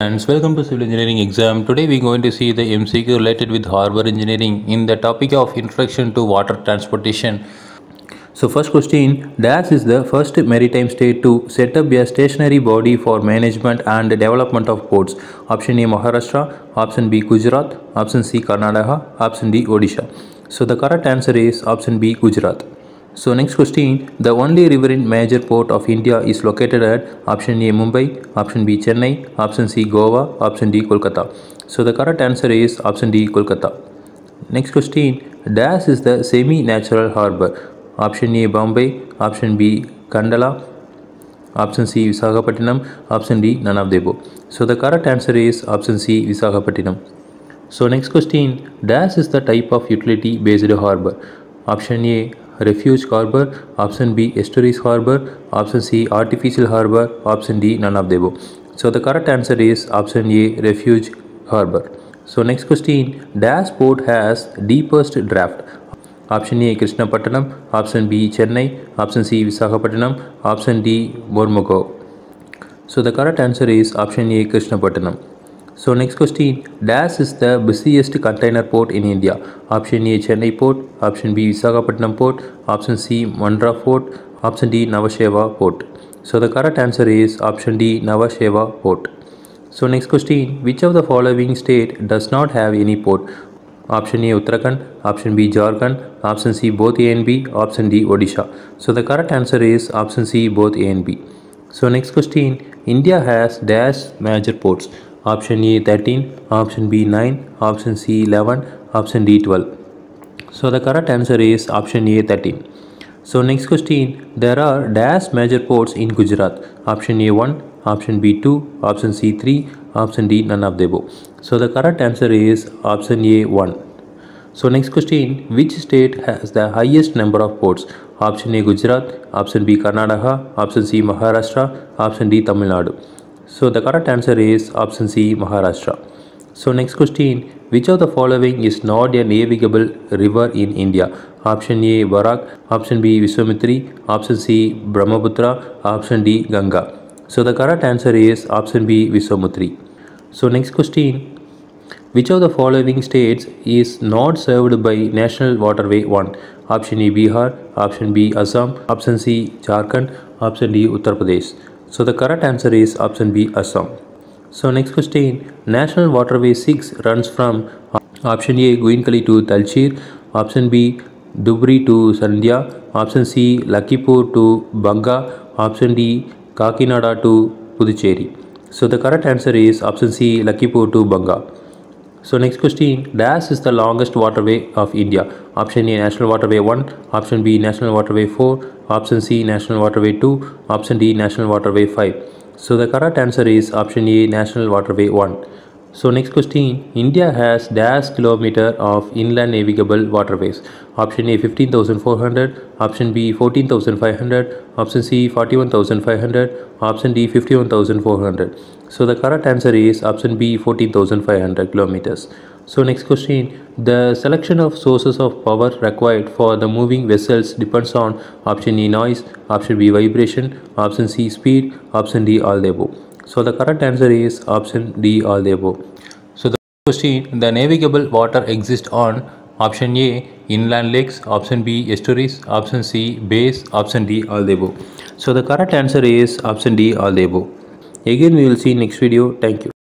And welcome to Civil Engineering exam. Today we are going to see the MCQ related with harbour engineering in the topic of introduction to water transportation. So first question, Dash is the first maritime state to set up a stationary body for management and development of ports. Option A Maharashtra, option B Gujarat, option C Karnataka, option D Odisha. So the correct answer is option B Gujarat. So next question, the only riverine major port of India is located at option A Mumbai, option B Chennai, option C Goa, option D Kolkata. So the correct answer is option D Kolkata. Next question, Dash is the semi-natural harbour. Option A Bombay, option B Kandala, option C Visakhapatnam, option D none of the above. So the correct answer is option C Visakhapatnam. So next question, Dash is the type of utility based harbour. Option A Refuge harbour, option B estuaries harbour, option C artificial harbour, option D none of the above. So the correct answer is option A refuge harbour. So next question, Dash port has deepest draft. Option A Krishna Patanam, option B Chennai, option C Visakhapatnam, option D Mormugao. So the correct answer is option A Krishna Patanam. So next question, Dash is the busiest container port in India. Option A Chennai port, option B Visakhapatnam port, option C Mandra port, option D Navasheva port. So the correct answer is option D Navasheva port. So next question, which of the following state does not have any port? Option A Uttarakhand, option B Jharkhand, option C both A and B, option D Odisha. So the correct answer is option C both A and B. So next question, India has dash major ports. Option A 13, option B 9, option C 11, option D 12. So the correct answer is option A 13. So next question, there are dash major ports in Gujarat. Option A 1, option B 2, option C 3, option D none of the above. So the correct answer is option A 1. So next question, which state has the highest number of ports? Option A Gujarat, option B Karnataka, option C Maharashtra, option D Tamil Nadu. So the correct answer is option C Maharashtra. So next question, which of the following is not a navigable river in India? Option A Barak, option B Vishwamitri, option C Brahmaputra, option D Ganga. So the correct answer is option B Vishwamitri. So next question, which of the following states is not served by National Waterway 1? Option A Bihar, option B Assam, option C Jharkhand, option D Uttar Pradesh. So the correct answer is option B Assam. So next question, National Waterway 6 runs from option A Guinkali to Talchir, option B Dubri to Sandhya, option C Lakhipur to Banga, option D Kakinada to Puducherry. So the correct answer is option C Lakhipur to Banga. So next question, Dash is the longest waterway of India. Option A National Waterway 1, option B National Waterway 4, option C National Waterway 2, option D National Waterway 5. So the correct answer is option A National Waterway 1. So next question, India has dash kilometer of inland navigable waterways. Option A 15,400, option B 14,500, option C 41,500, option D 51,400. So the correct answer is option B 14,500 kilometers. So next question, the selection of sources of power required for the moving vessels depends on option A noise, option B vibration, option C speed, option D all the above. So the correct answer is option D all the above. So the question, the navigable water exists on option A inland lakes, option B estuaries, option C bays, option D all the above. So the correct answer is option D all the above. Again we will see next video. Thank you.